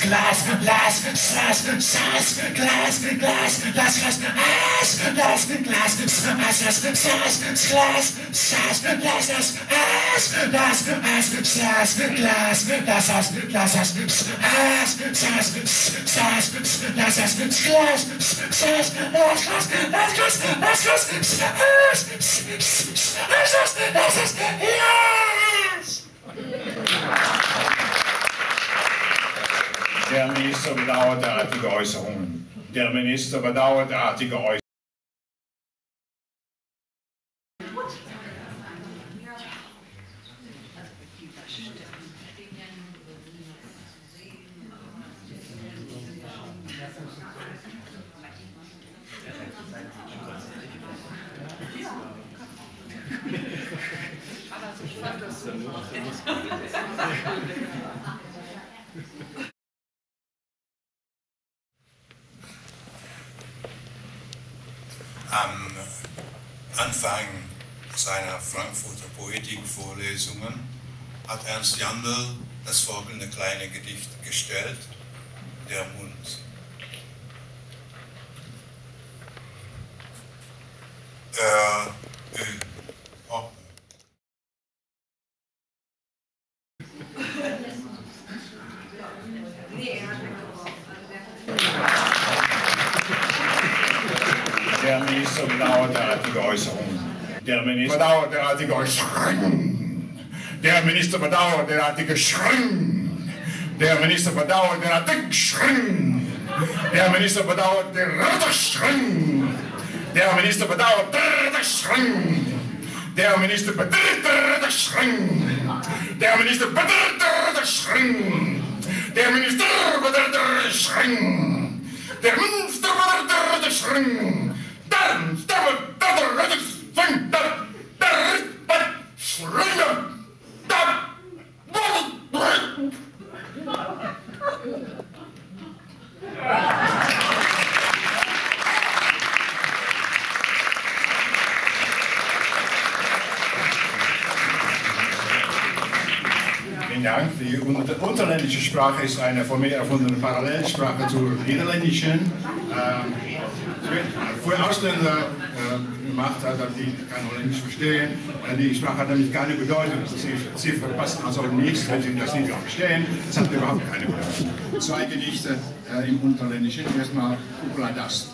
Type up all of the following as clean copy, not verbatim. Glas, Glas, Glas, Glas, Glas, Glas, Glas, Glas, Glas, Glas, Glas, Glas, Glas, Glas, Glas, Glas, Glas, Glas, Glas, Glas, Glas, Der Minister bedauert derartige Äußerungen. Der Minister bedauert derartige Äußerungen. Am Anfang seiner Frankfurter Poetikvorlesungen hat Ernst Jandl das folgende kleine Gedicht gestellt, Der Mund. Der Minister bedauert derartige Äußerungen. Der Minister bedauert derartige Äußerungen. Der Minister bedauert derartige Schränken. Der Minister bedauert derartige Schränken. Der Minister bedauert derartige Schränken. Der Minister bedauert derartige Schränken. Der Minister bedauert derartige Schränken. Der Minister bedauert derartige Schränken. Der Minister bedauert derartige Schränken. Der Minister bedauert derartige Schränken. Vielen Dank. Die unterländische Sprache ist eine von mir erfundene Parallelsprache zur niederländischen. Für Ausländer gemacht hat, die kann man nicht verstehen. Die Sprache hat nämlich keine Bedeutung. Sie verpassen also nichts, wenn sie das nicht auch verstehen. Es hat überhaupt keine Bedeutung. Zwei Gedichte im Unterländischen. Erstmal Kukuladast.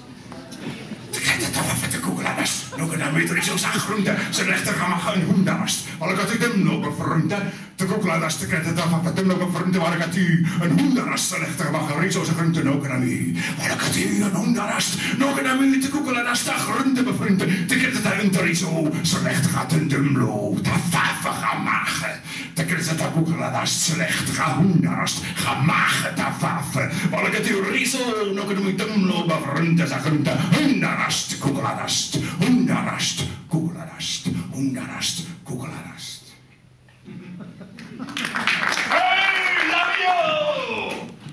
Kukuladast. Hey, Labio!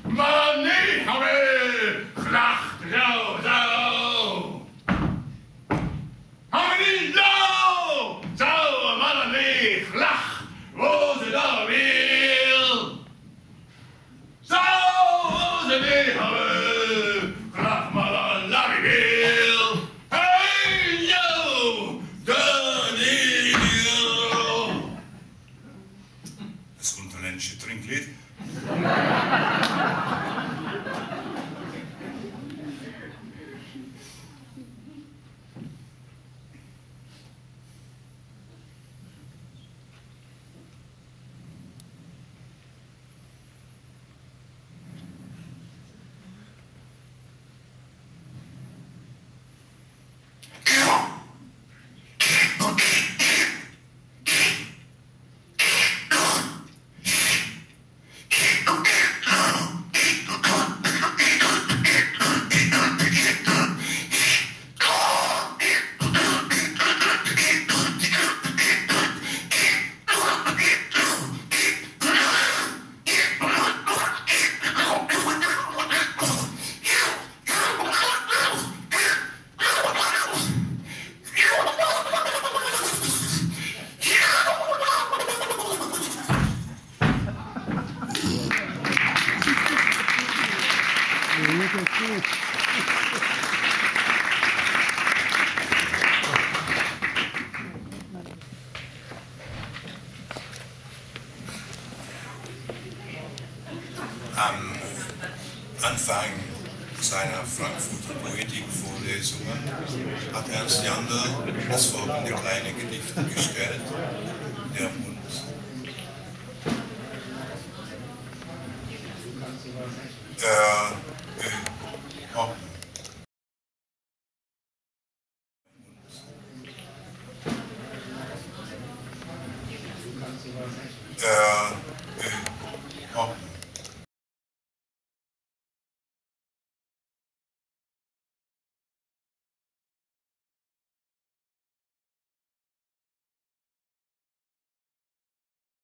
Mani, Hamel! Klacht, Rau, Sau! Hamel, Lau! Sau, Mani, Klacht! Wo sie da will! Sau, wo sie will, Hamel! Klacht, Mani, Labi will! Hey, Lau! Ernst Jandl das folgende kleine Gedicht gestellt: Der Mund.